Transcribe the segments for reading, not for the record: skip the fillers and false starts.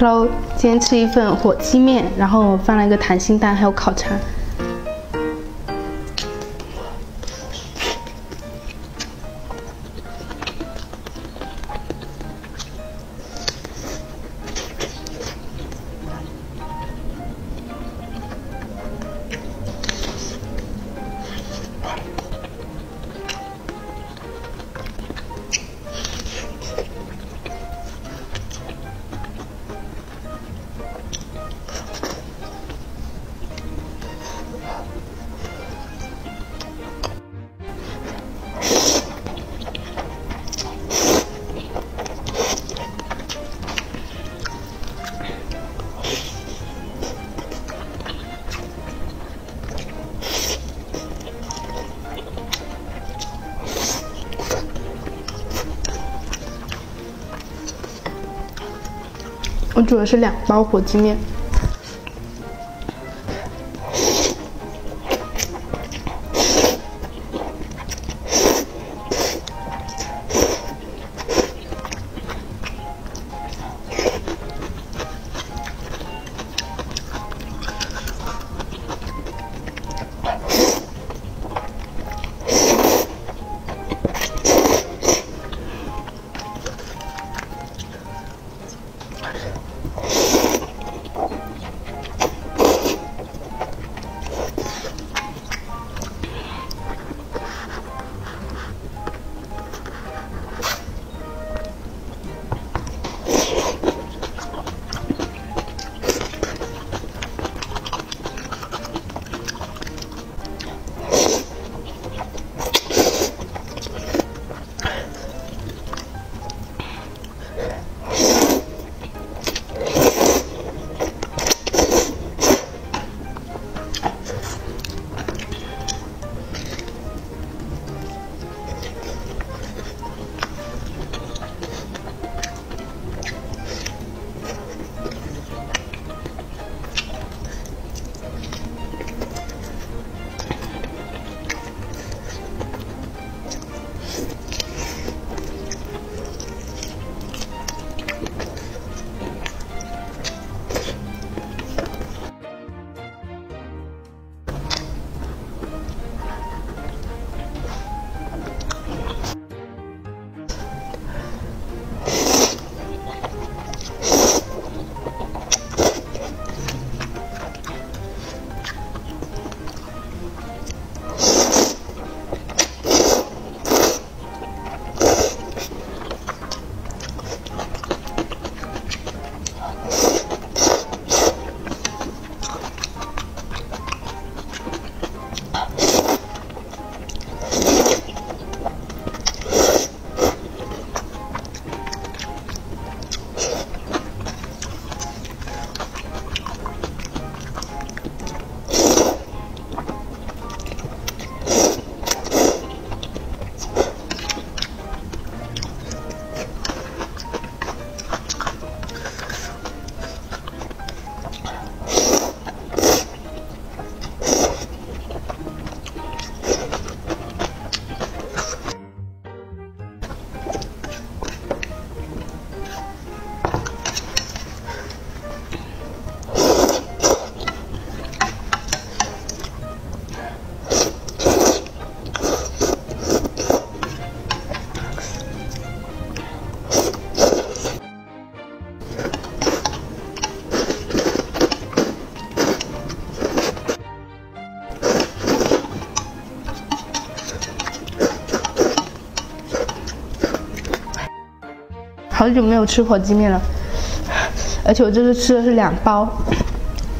Hello， 今天吃一份火鸡面，然后我放了一个溏心蛋，还有烤肠。我煮的是2包火鸡面。 好久没有吃火鸡面了，而且我这次吃的是2包，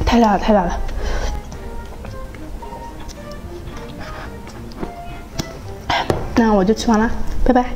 太辣了，太辣了。 那我就吃完了，拜拜。